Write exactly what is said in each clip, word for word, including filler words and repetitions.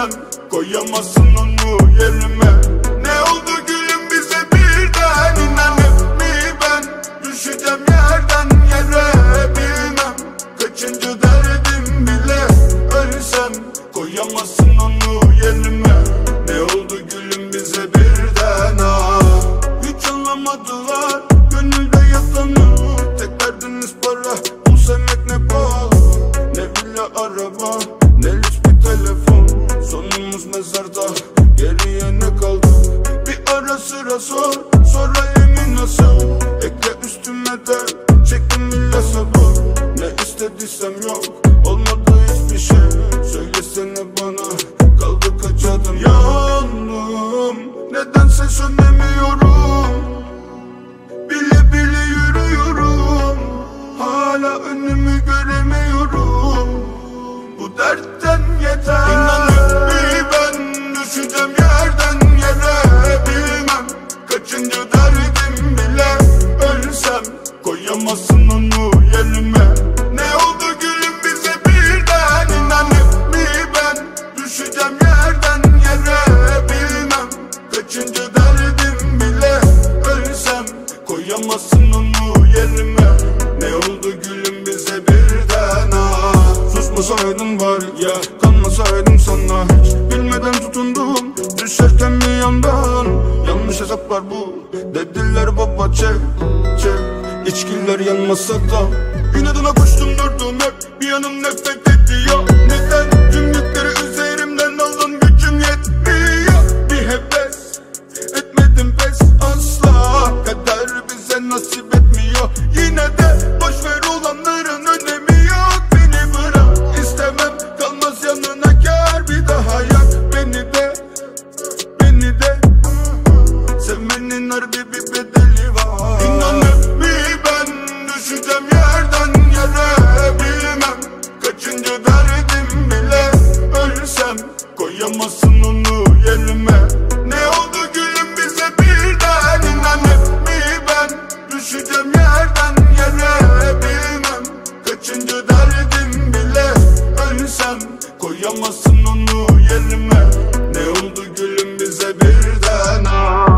sen koyamazsın onu yerime. Ne oldu gülüm bize birden, inanır mi ben düşeceğim yerden yere? Bilmem kaçıncı derdim bile, ölsem koyamazsın onu yerime. Ne oldu gülüm bize birden, ah hiç anlamadılar gönülde yatanı. Tek derdiniz para, bu sevmek ne pahalı. Ne villa araba, ne lüks bir telefon. Sonumuz mezarda, geriye ne kaldı? Bir ara sıra sor, sonra yemin nasıl? Ekle üstüme de, çektim bile sabır. Ne istediysem yok, olmadı hiçbir şey. Söylesene bana, kaldı kaç adım? Yandım, nedense sönemiyorum. Bile bile yürüyorum, hala önümü göremiyorum. Bu dertten yeter. İnanır mı ben düşeceğim yerden yere? Bilmem kaçıncı derdim bile, ölsem koyamazsın onu yerime. Ne oldu gülüm bize birden, inanır mı ben düşeceğim yerden yere? Bilmem kaçıncı derdim bile, ölsem koyamazsın onu yerime. Ne oldu gülüm bize birden, ah susmasaydın var ya, kanmasaydım sana hiç. Bilmeden tutundum, düşerken bir yandan. Yanlış hesaplar bu, dediler baba çek çek. İçkiler yanmasa da gün adına koştum durdum hep. Bir yanım nefret ediyor, neden tüm yükleri üzerimden aldın? Gücüm yetmiyor, bir heves etmedim pes asla. Kader bize nasip etmiyor, yine de boşver olanların önemi yok. Beni bırak, istemem, kalmaz yanına kar. Bir daha yak beni de, beni de. Sevmenin harbi bir bedeli var. İnanır mı ben düşeceğim yerden yere? Bilmem kaçıncı derdim bile, ölsem koyamazsın onu yerime. Ne oldu gülüm bize birden, inanır mı ben düşeceğim yerden yere? Bilmem kaçıncı derdim bile, ölsem koyamazsın onu yerime. Ne oldu gülüm bize birden, ah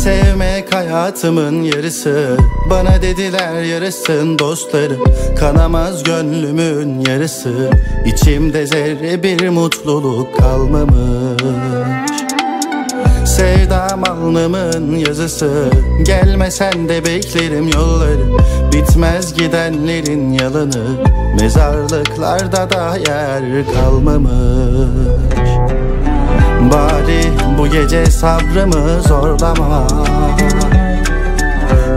Sevmek hayatımın yarısı, bana dediler yarısın dostlarım, kanamaz gönlümün yarısı, içimde zerre bir mutluluk kalmamış. Sevdam alnımın yazısı, gelmesen de beklerim yolları, bitmez gidenlerin yalanı, mezarlıklarda da yer kalmamış. Bari bu gece sabrımı zorlama,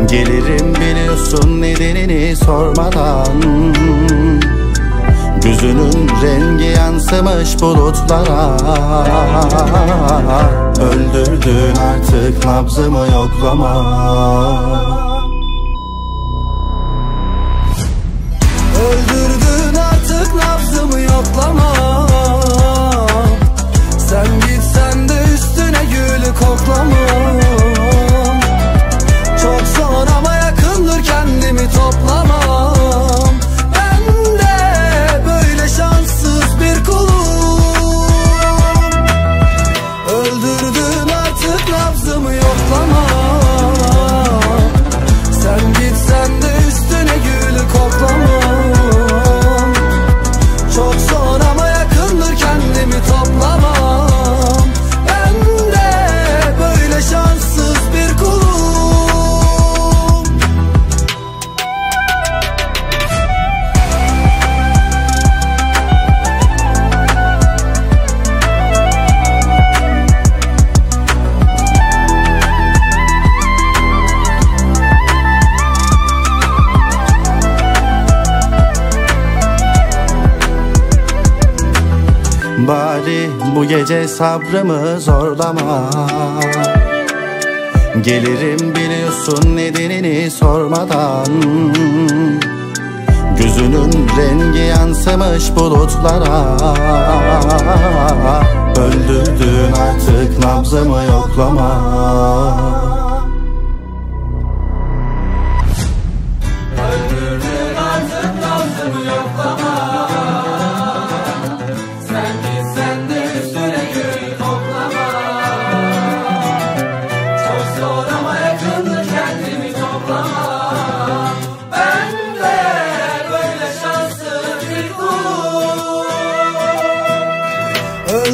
gelirim biliyorsun nedenini sormadan. Gözünün rengi yansımış bulutlara, öldürdün artık nabzımı yoklama. Öldürdün artık nabzımı yoklama. Sen gitsen de üstüne gülü koklamam. Çok zor ama yakındır kendimi toplamam. Ben de böyle şanssız bir kulum. Öldürdün artık nabzımı yoklama. Sen gitsen de üstüne gülü koklamam. Çok zor ama yakındır kendimi toplamam. Bari bu gece sabrımı zorlama, gelirim biliyorsun nedenini sormadan. Gözünün rengi yansımış bulutlara, öldürdün artık nabzımı yoklama. Öldürdün artık nabzımı yoklama.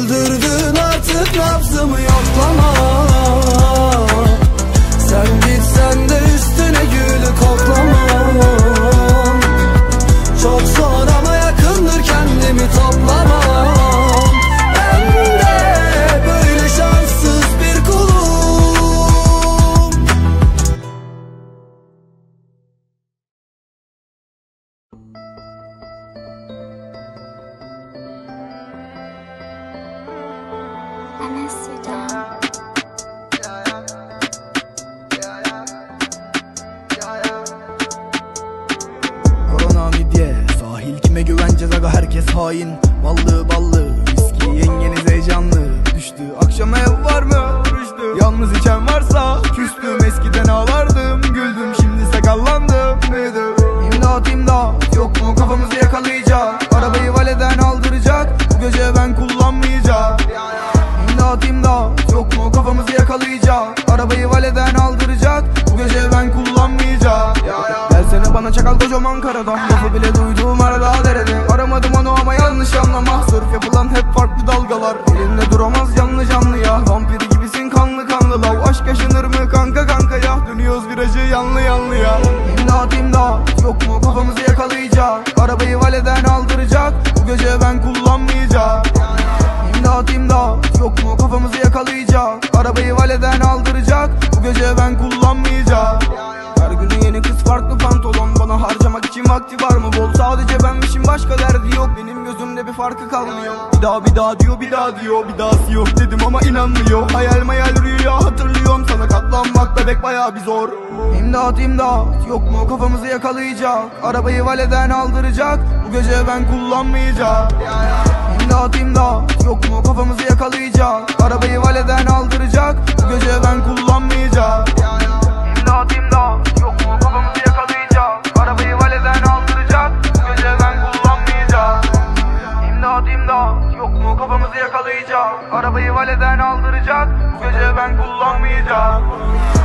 Öldürdün artık nabzımı yoklama. Sen gitsen de üstüne gülü koklamam. Çok zor ama yakındır kendimi toplamam. Ben de böyle şanssız bir kulum. I miss you, Dad. Yeah, yeah. Yeah, yeah. Yeah, yeah. Korona midye, sahil kime güveneceğiz aga, herkes hain. Ballı ballı, viski yengeniz heyecanlı. Düştü, akşama ev var mı? Rüştü. Yalnız içen varsa küstüm, eskiden ağlardım. Güldüm, şimdi sakallandım, büyüdüm. İmdat imdat, yok mu kafamızı yakalayacak? Arabayı valeden aldıracak, bu gece ben kullanmayacağım. İmdat, yok mu kafamızı yakalayacak? Arabayı valeden aldıracak, bu gece ben kullanmayacağım. Gelsene bana çakal kocaman karadan, lafı bile duyduğum arada derede. Aramadım onu ama yanlış anlama, sırf yapılan hep farklı dalgalar. Elinde duramaz canlı canlıya, vampiri gibisin kanlı kanlı lav. Aşk yaşanır mı kanka kankaya, dönüyoruz virajı yanlı yanlıya. İmdat imdat, yok mu kafamızı yakalayacak? Arabayı valeden aldıracak, bu gece ben kullanmayacağım. İmdat imdat, yok mu kafamızı yakalayacak? Arabayı valeden aldıracak, bu gece ben kullanmayacağım. Her günün yeni kız farklı pantolon, bana harcamak için vakti var mı bol? Sadece benmişim, başka derdi yok, benim gözümde bir farkı kalmıyor. Bir daha bir daha diyor, bir daha diyor, bir dahası yok dedim ama inanmıyor. Hayal mayal rüya hatırlıyorum, sana katlanmak bebek bayağı bir zor. İmdat imdat, yok mu kafamızı yakalayacak? Arabayı valeden aldıracak, bu gece ben kullanmayacağım. İmdat imdat, yok mu kafamızı yakalayacak? Arabayı valeden aldıracak, bu gece ben kullanmayacağım. İmdat imdat, yok mu kafamızı yakalayacak? Arabayı valeden aldıracak, bu gece ben kullanmayacağım. İmdat imdat, yok mu kafamızı yakalayacak? Arabayı valeden aldıracak, bu gece ben kullanmayacağım.